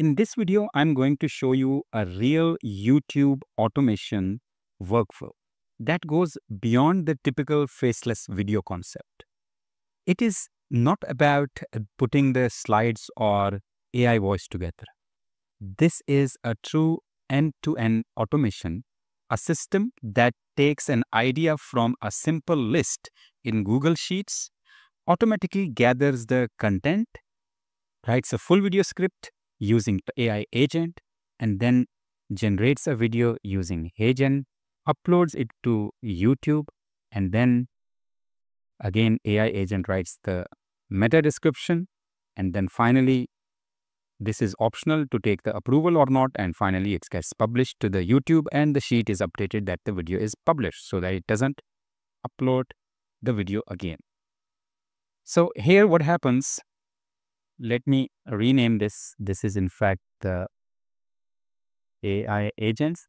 In this video, I'm going to show you a real YouTube automation workflow that goes beyond the typical faceless video concept. It is not about putting the slides or AI voice together. This is a true end-to-end automation, a system that takes an idea from a simple list in Google Sheets, automatically gathers the content, writes a full video script using AI agent, and then generates a video using HeyGen, uploads it to YouTube, and then again AI agent writes the meta description, and then finally this is optional to take the approval or not, and finally it gets published to the YouTube and the sheet is updated that the video is published so that it doesn't upload the video again. So here what happens, let me rename this. This is in fact the AI agents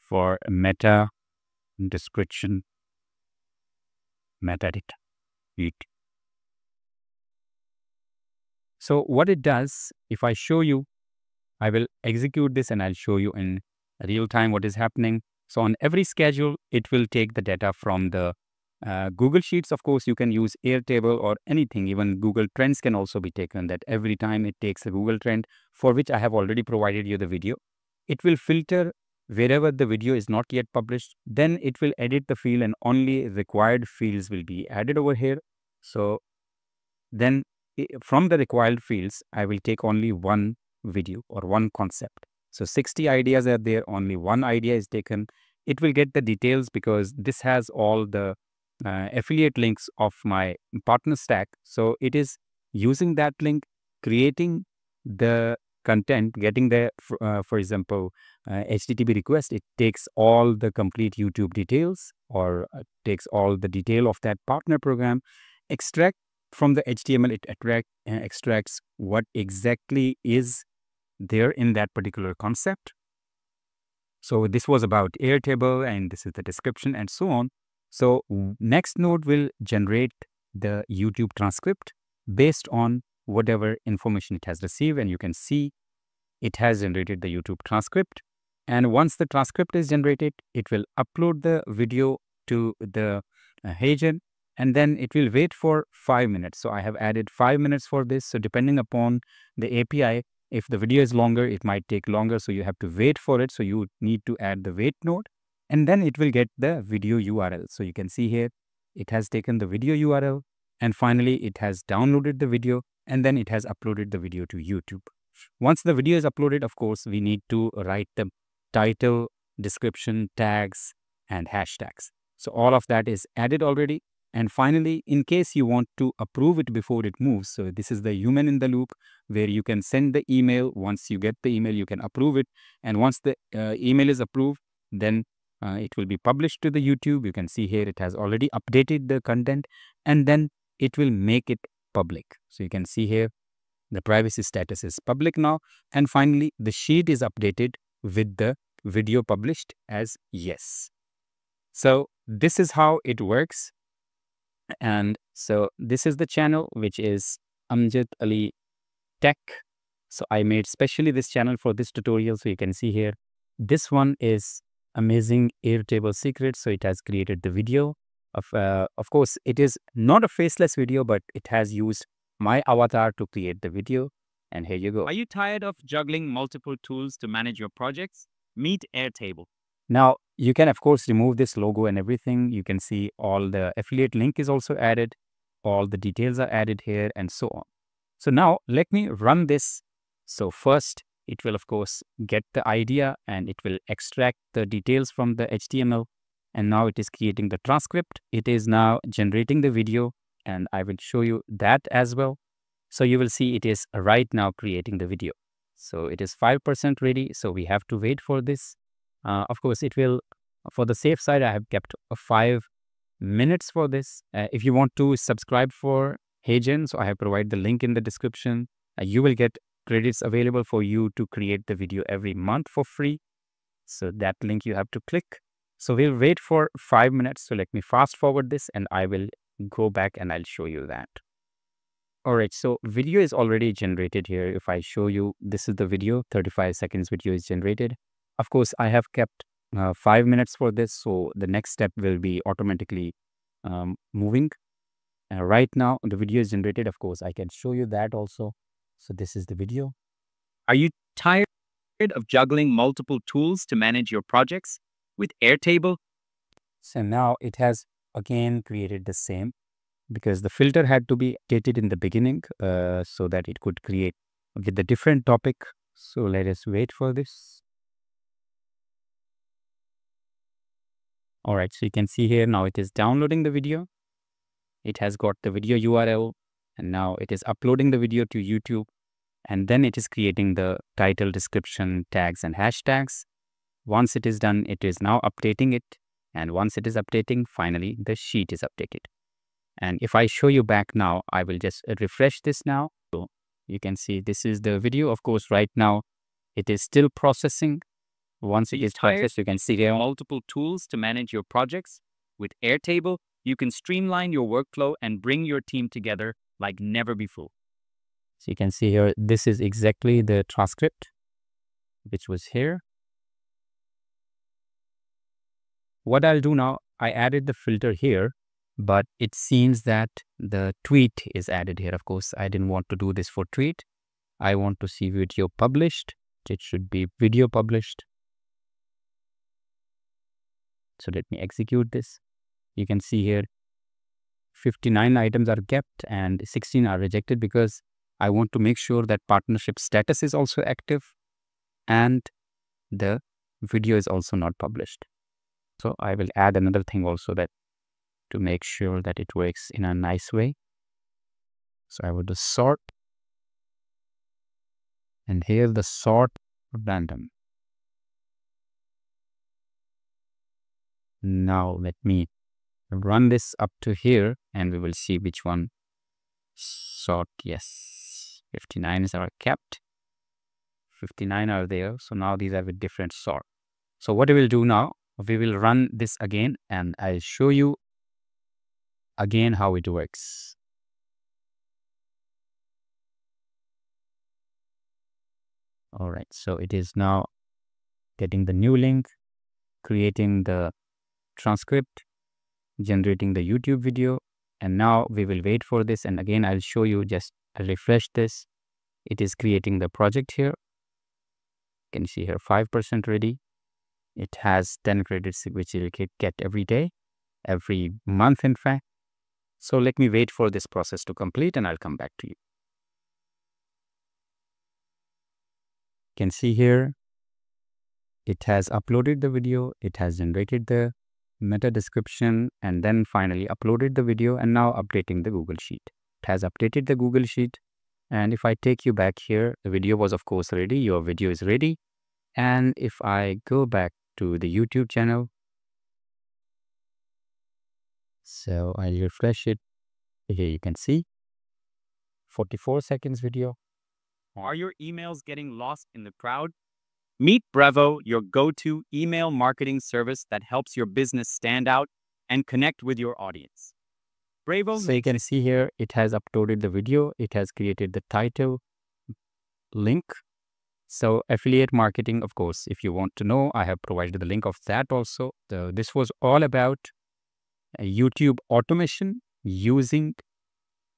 for meta description metadata. So what it does, if I show you, I will execute this and I'll show you in real time what is happening. So on every schedule, it will take the data from the Google Sheets. Of course, you can use Airtable or anything. Even Google Trends can also be taken, that every time it takes a Google Trend, for which I have already provided you the video. It will filter wherever the video is not yet published. Then it will edit the field and only required fields will be added over here. So then from the required fields, I will take only one video or one concept. So 60 ideas are there, only one idea is taken. It will get the details because this has all the affiliate links of my partner stack. So it is using that link, creating the content, getting the, for example, HTTP request. It takes all the complete YouTube details or takes all the detail of that partner program, extract. From the HTML, it extracts what exactly is there in that particular concept. So this was about Airtable and this is the description and so on. So next node will generate the YouTube transcript based on whatever information it has received, and you can see it has generated the YouTube transcript. And once the transcript is generated, it will upload the video to the HeyGen. And then it will wait for 5 minutes. So I have added 5 minutes for this. So depending upon the API, if the video is longer, it might take longer. So you have to wait for it. So you need to add the wait node, and then it will get the video URL. So you can see here, it has taken the video URL and finally it has downloaded the video and then it has uploaded the video to YouTube. Once the video is uploaded, of course, we need to write the title, description, tags, and hashtags. So all of that is added already. And finally, in case you want to approve it before it moves, so this is the human in the loop where you can send the email. Once you get the email, you can approve it. And once the email is approved, then it will be published to the YouTube. You can see here, it has already updated the content and then it will make it public. So you can see here, the privacy status is public now. And finally, the sheet is updated with the video published as yes. So this is how it works. And so this is the channel, which is Amjad Ali Tech. So I made specially this channel for this tutorial. So you can see here, this one is amazing Airtable secret. So it has created the video of course, it is not a faceless video, but it has used my avatar to create the video. And here you go. Are you tired of juggling multiple tools to manage your projects? Meet Airtable. Now, you can, of course, remove this logo and everything. You can see all the affiliate link is also added. All the details are added here and so on. So now let me run this. So first, it will, of course, get the idea and it will extract the details from the HTML. And now it is creating the transcript. It is now generating the video. And I will show you that as well. So you will see it is right now creating the video. So it is 5% ready. So we have to wait for this. Of course, it will, for the safe side, I have kept 5 minutes for this. If you want to subscribe for HeyGen, so I have provided the link in the description. You will get credits available for you to create the video every month for free. So that link you have to click. So we'll wait for 5 minutes. So let me fast forward this and I will go back and I'll show you that. All right, so video is already generated here. If I show you, this is the video, 35 seconds video is generated. Of course, I have kept 5 minutes for this. So the next step will be automatically moving. Right now, the video is generated. Of course, I can show you that also. So this is the video. Are you tired of juggling multiple tools to manage your projects with Airtable? So now it has again created the same, because the filter had to be updated in the beginning so that it could create the different topic. So let us wait for this. All right, so you can see here now it is downloading the video. It has got the video URL, and now it is uploading the video to YouTube, and then it is creating the title, description, tags, and hashtags. Once it is done, it is now updating it. And once it is updating, finally, the sheet is updated. And if I show you back now, I will just refresh this now. So you can see this is the video. Of course, right now, it is still processing. Once it is processed, you can see there are multiple tools to manage your projects. With Airtable, you can streamline your workflow and bring your team together like never before. So you can see here, this is exactly the transcript, which was here. What I'll do now, I added the filter here, but it seems that the tweet is added here. Of course, I didn't want to do this for tweet. I want to see video published. It should be video published. So let me execute this. You can see here, 59 items are kept and 16 are rejected, because I want to make sure that partnership status is also active and the video is also not published. So I will add another thing also, that to make sure that it works in a nice way. So I will do sort. And here the sort random. Now let me run this up to here and we will see which one sort. Yes, 59 is our kept. 59 are there. So now these are with different sort. So what we will do now, we will run this again and I'll show you again how it works. All right, so it is now getting the new link, creating the transcript, generating the YouTube video, and now we will wait for this. And again, I'll show you, just refresh this. It is creating the project here. You can see here 5% ready. It has 10 credits, which you get every day, every month, in fact. So let me wait for this process to complete and I'll come back to you. You can see here, it has uploaded the video, it has generated the meta description, and then finally uploaded the video and now updating the Google Sheet. It has updated the Google Sheet. And if I take you back here, the video was of course ready, your video is ready. And if I go back to the YouTube channel, so I refresh it. Here you can see 44 seconds video. Are your emails getting lost in the crowd? Meet Brevo, your go-to email marketing service that helps your business stand out and connect with your audience. Brevo. So you can see here, it has uploaded the video. It has created the title, link. So affiliate marketing, of course, if you want to know, I have provided the link of that also. So this was all about YouTube automation using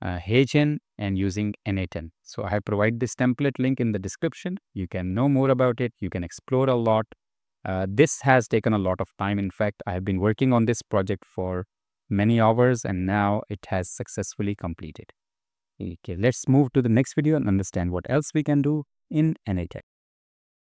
HeyGen and using n8n. So I provide this template link in the description. You can know more about it. You can explore a lot. This has taken a lot of time. In fact, I have been working on this project for many hours and now it has successfully completed. Okay, let's move to the next video and understand what else we can do in n8n.